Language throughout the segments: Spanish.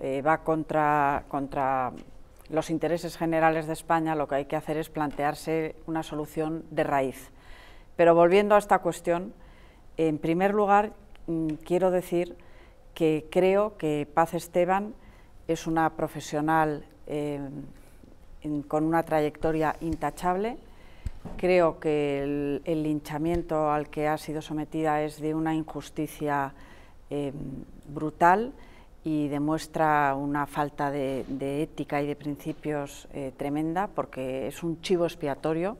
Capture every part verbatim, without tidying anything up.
eh, va contra, contra los intereses generales de España, lo que hay que hacer es plantearse una solución de raíz. Pero volviendo a esta cuestión, en primer lugar quiero decir que creo que Paz Esteban es una profesional eh, en, con una trayectoria intachable. Creo que el, el linchamiento al que ha sido sometida es de una injusticia eh, brutal y demuestra una falta de, de ética y de principios eh, tremenda, porque es un chivo expiatorio.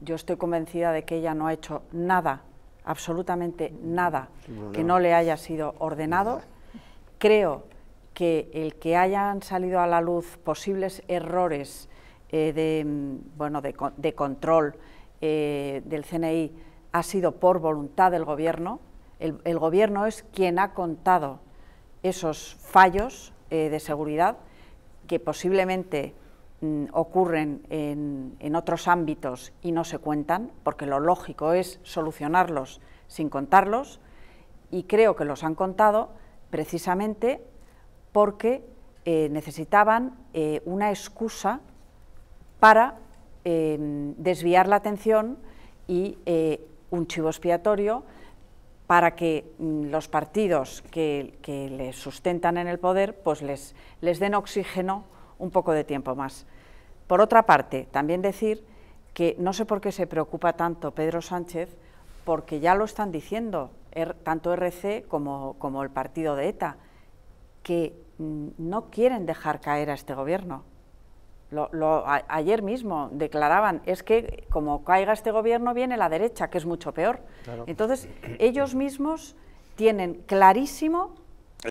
Yo estoy convencida de que ella no ha hecho nada, absolutamente nada, que no le haya sido ordenado. Creo que el que hayan salido a la luz posibles errores eh, de, bueno, de, de control eh, del C N I ha sido por voluntad del Gobierno. El, el Gobierno es quien ha contado esos fallos eh, de seguridad que posiblemente mm, ocurren en, en otros ámbitos y no se cuentan, porque lo lógico es solucionarlos sin contarlos, y creo que los han contado precisamente porque eh, necesitaban eh, una excusa para eh, desviar la atención y eh, un chivo expiatorio para que los partidos que, que les sustentan en el poder pues les, les den oxígeno un poco de tiempo más. Por otra parte, también decir que no sé por qué se preocupa tanto Pedro Sánchez, porque ya lo están diciendo er, tanto E R C como, como el partido de ETA, que no quieren dejar caer a este gobierno. Lo, lo, a, ayer mismo declaraban, es que como caiga este gobierno viene la derecha, que es mucho peor. Claro. Entonces ellos mismos tienen clarísimo